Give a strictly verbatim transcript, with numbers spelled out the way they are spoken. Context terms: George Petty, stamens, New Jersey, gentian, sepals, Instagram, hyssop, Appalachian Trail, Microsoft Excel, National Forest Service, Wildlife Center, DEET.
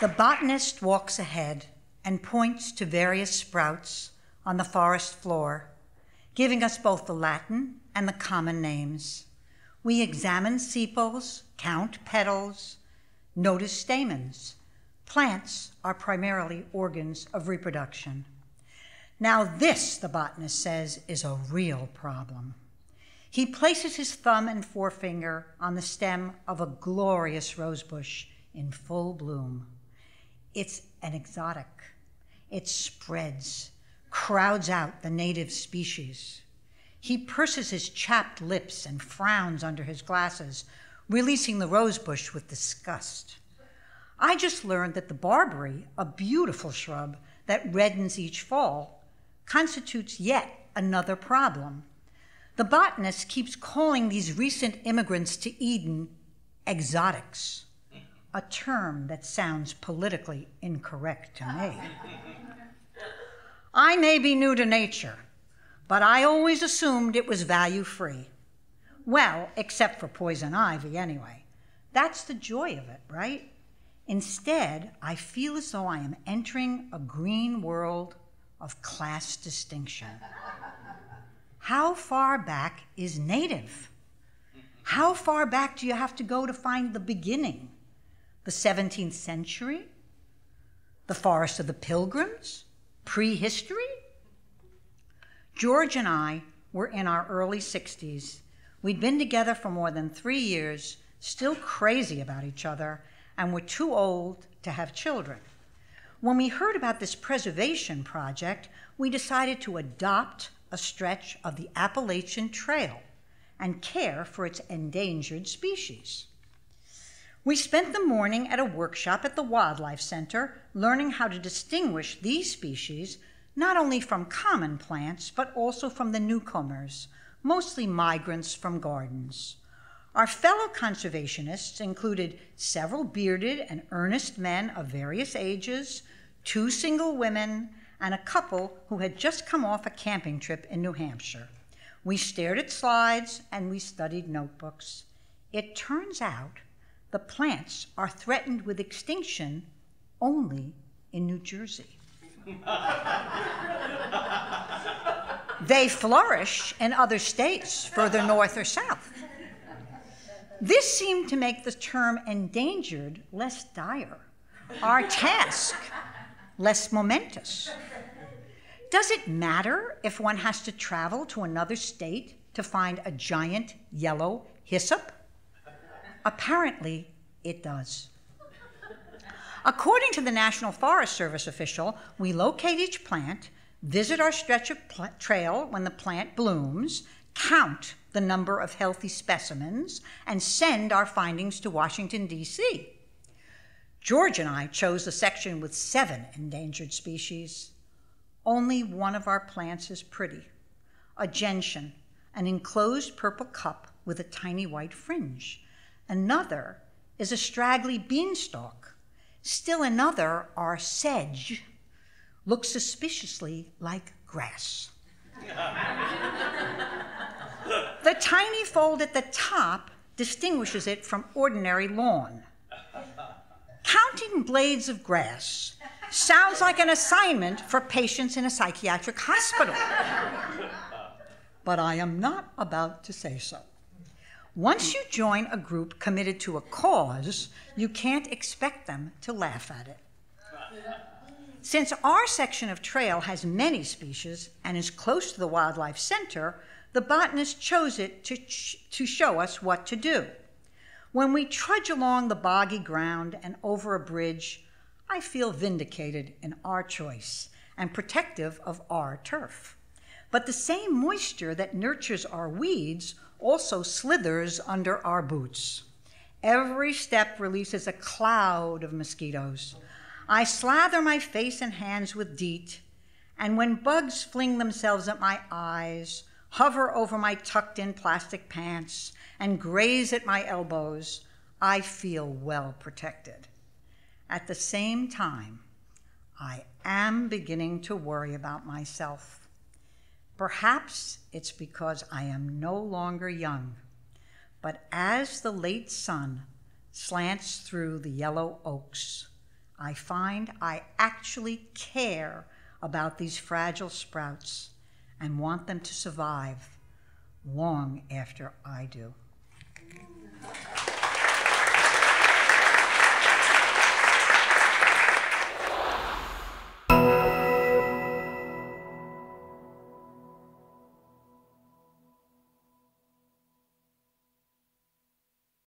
The botanist walks ahead and points to various sprouts on the forest floor, giving us both the Latin and the common names. We examine sepals, count petals, notice stamens. Plants are primarily organs of reproduction. Now this, the botanist says, is a real problem. He places his thumb and forefinger on the stem of a glorious rosebush in full bloom. It's an exotic. It spreads, crowds out the native species. He purses his chapped lips and frowns under his glasses, releasing the rosebush with disgust. I just learned that the barberry, a beautiful shrub that reddens each fall, constitutes yet another problem. The botanist keeps calling these recent immigrants to Eden exotics, a term that sounds politically incorrect to me. I may be new to nature, but I always assumed it was value-free. Well, except for poison ivy, anyway. That's the joy of it, right? Instead, I feel as though I am entering a green world of class distinction. How far back is native? How far back do you have to go to find the beginning? The seventeenth century? The forest of the Pilgrims? Prehistory? George and I were in our early sixties. We'd been together for more than three years, still crazy about each other, and were too old to have children. When we heard about this preservation project, we decided to adopt a stretch of the Appalachian Trail and care for its endangered species. We spent the morning at a workshop at the Wildlife Center learning how to distinguish these species not only from common plants, but also from the newcomers, mostly migrants from gardens. Our fellow conservationists included several bearded and earnest men of various ages, two single women, and a couple who had just come off a camping trip in New Hampshire. We stared at slides and we studied notebooks. It turns out the plants are threatened with extinction only in New Jersey. They flourish in other states further north or south. This seemed to make the term endangered less dire, our task less momentous. Does it matter if one has to travel to another state to find a giant yellow hyssop? Apparently, it does. According to the National Forest Service official, we locate each plant, visit our stretch of trail when the plant blooms, count the number of healthy specimens, and send our findings to Washington, D C George and I chose the section with seven endangered species. Only one of our plants is pretty, a gentian, an enclosed purple cup with a tiny white fringe. Another is a straggly beanstalk. Still another, our sedge, looks suspiciously like grass. The tiny fold at the top distinguishes it from ordinary lawn. Counting blades of grass sounds like an assignment for patients in a psychiatric hospital. But I am not about to say so. Once you join a group committed to a cause, you can't expect them to laugh at it. Since our section of trail has many species and is close to the Wildlife Center, the botanist chose it to, ch to show us what to do. When we trudge along the boggy ground and over a bridge, I feel vindicated in our choice and protective of our turf. But the same moisture that nurtures our weeds also slithers under our boots. Every step releases a cloud of mosquitoes. I slather my face and hands with DEET, and when bugs fling themselves at my eyes, hover over my tucked-in plastic pants, and graze at my elbows, I feel well protected. At the same time, I am beginning to worry about myself. Perhaps it's because I am no longer young, but as the late sun slants through the yellow oaks, I find I actually care about these fragile sprouts and want them to survive long after I do.